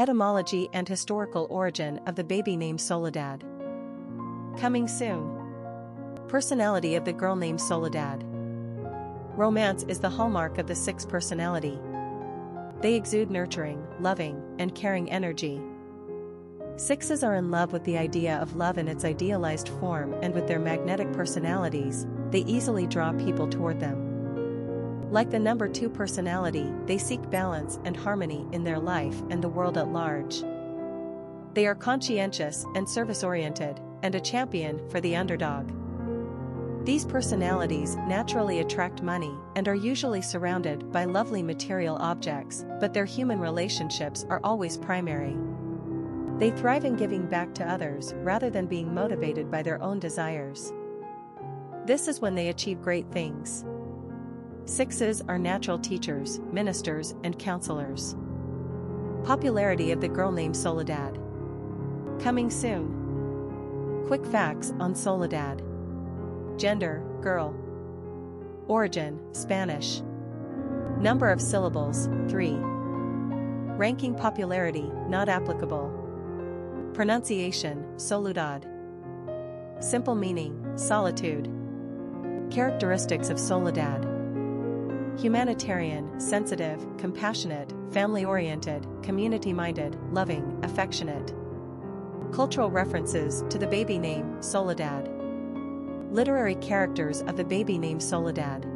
Etymology and historical origin of the baby name Soledad. Coming soon. Personality of the girl named Soledad. Romance is the hallmark of the sixth personality. They exude nurturing, loving, and caring energy. Sixes are in love with the idea of love in its idealized form, and with their magnetic personalities, they easily draw people toward them. Like the number 2 personality, they seek balance and harmony in their life and the world at large. They are conscientious and service-oriented, and a champion for the underdog. These personalities naturally attract money and are usually surrounded by lovely material objects, but their human relationships are always primary. They thrive in giving back to others rather than being motivated by their own desires. This is when they achieve great things. Sixes are natural teachers, ministers, and counselors. Popularity of the girl named Soledad. Coming soon. Quick facts on Soledad. Gender, girl. Origin, Spanish. Number of syllables, 3. Ranking popularity, not applicable. Pronunciation, Soledad. Simple meaning, solitude. Characteristics of Soledad. Humanitarian, sensitive, compassionate, family-oriented, community-minded, loving, affectionate. Cultural references to the baby name, Soledad. Literary characters of the baby name Soledad.